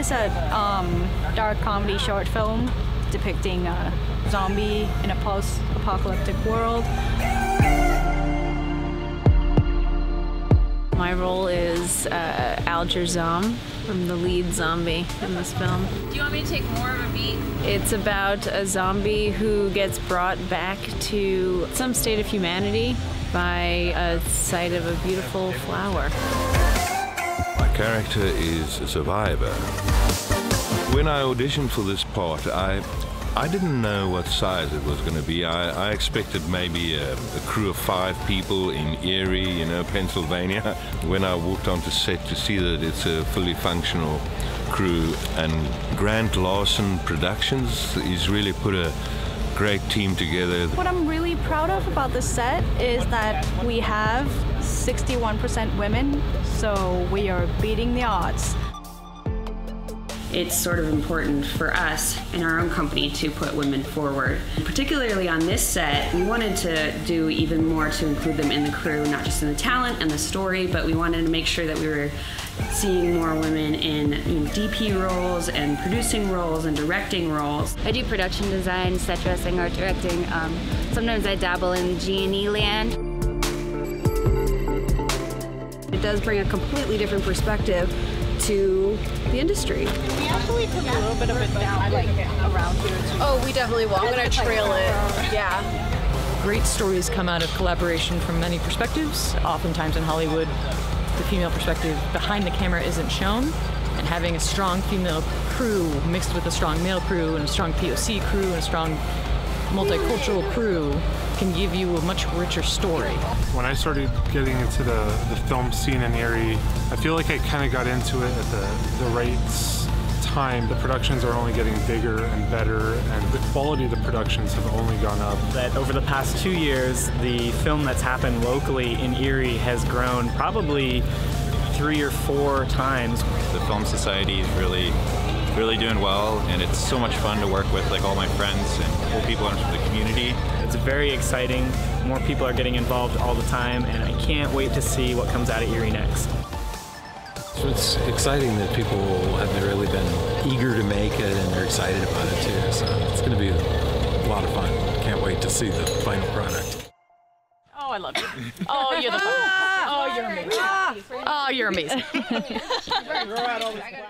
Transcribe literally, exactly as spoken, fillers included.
is a um, dark comedy short film depicting a zombie in a post-apocalyptic world. My role is uh, Alger Zom. I'm the lead zombie in this film. Do you want me to take more of a beat? It's about a zombie who gets brought back to some state of humanity by a sight of a beautiful flower. My character is a survivor. When I auditioned for this part, I I didn't know what size it was going to be. I, I expected maybe a, a crew of five people in Erie, you know, Pennsylvania. When I walked onto set to see that it's a fully functional crew, and Grant Larson Productions is really put a great team together. What I'm really proud of about this set is that we have sixty-one percent women, so we are beating the odds. It's sort of important for us and our own company to put women forward. Particularly on this set, we wanted to do even more to include them in the crew, not just in the talent and the story, but we wanted to make sure that we were seeing more women in, in D P roles and producing roles and directing roles. I do production design, set dressing, art directing. Um, sometimes I dabble in G and E land. It does bring a completely different perspective to the industry. We actually took a little bit of it down, like around here too. Oh, we definitely will. I'm gonna trail it. Yeah. Great stories come out of collaboration from many perspectives. Oftentimes in Hollywood, the female perspective behind the camera isn't shown, and having a strong female crew mixed with a strong male crew and a strong P O C crew and a strong multicultural crew can give you a much richer story. When I started getting into the, the film scene in Erie, I feel like I kind of got into it at the, the right time. The productions are only getting bigger and better, and the quality of the productions have only gone up. That over the past two years, the film that's happened locally in Erie has grown probably three or four times. The Film Society is really really doing well, and it's so much fun to work with, like all my friends and cool people from the community. It's very exciting. More people are getting involved all the time, and I can't wait to see what comes out of Erie next. So it's exciting that people have really been eager to make it, and they're excited about it too, so it's going to be a lot of fun. Can't wait to see the final product. Oh, I love you. Oh, you're the fun. Oh, you're amazing. Oh, you're amazing.